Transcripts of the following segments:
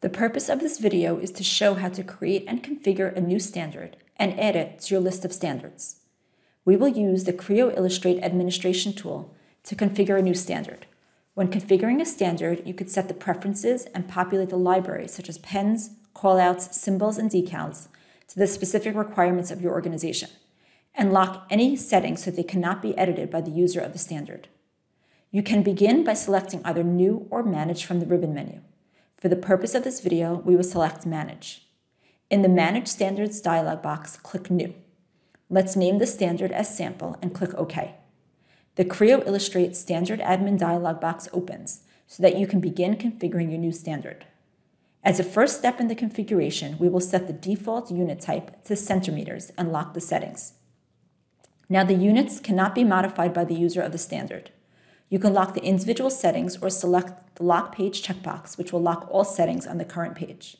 The purpose of this video is to show how to create and configure a new standard and add it to your list of standards. We will use the Creo Illustrate Administration Tool to configure a new standard. When configuring a standard, you could set the preferences and populate the library, such as pens, callouts, symbols, and decals, to the specific requirements of your organization, and lock any settings so they cannot be edited by the user of the standard. You can begin by selecting either New or Manage from the ribbon menu. For the purpose of this video, we will select Manage. In the Manage Standards dialog box, click New. Let's name the standard as Sample and click OK. The Creo Illustrate Standard Admin dialog box opens so that you can begin configuring your new standard. As a first step in the configuration, we will set the default unit type to centimeters and lock the settings. Now the units cannot be modified by the user of the standard. You can lock the individual settings or select the Lock Page checkbox, which will lock all settings on the current page.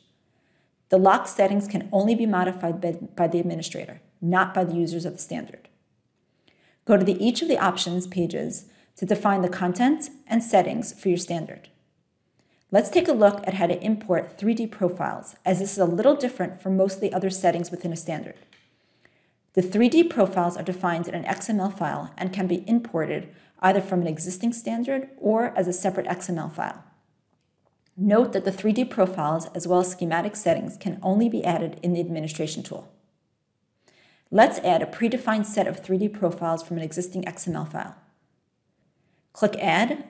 The lock settings can only be modified by the administrator, not by the users of the standard. Go to each of the options pages to define the content and settings for your standard. Let's take a look at how to import 3D profiles, as this is a little different from most of the other settings within a standard. The 3D profiles are defined in an XML file and can be imported either from an existing standard or as a separate XML file. Note that the 3D profiles as well as schematic settings can only be added in the administration tool. Let's add a predefined set of 3D profiles from an existing XML file. Click Add,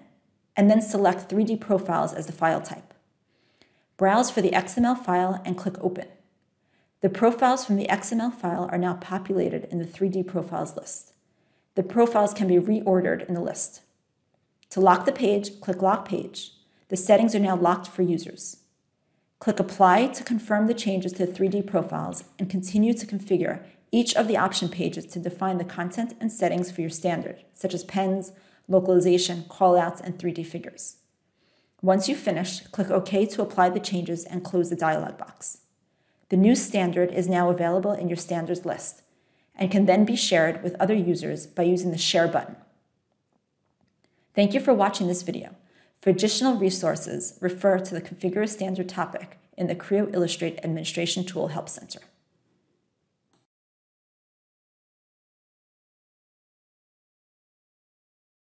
and then select 3D profiles as the file type. Browse for the XML file and click Open. The profiles from the XML file are now populated in the 3D profiles list. The profiles can be reordered in the list. To lock the page, click Lock Page. The settings are now locked for users. Click Apply to confirm the changes to the 3D profiles and continue to configure each of the option pages to define the content and settings for your standard, such as pens, localization, callouts, and 3D figures. Once you finish, click OK to apply the changes and close the dialog box. The new standard is now available in your standards list and can then be shared with other users by using the Share button. Thank you for watching this video. For additional resources, refer to the Configure a Standard topic in the Creo Illustrate Administration Tool Help Center.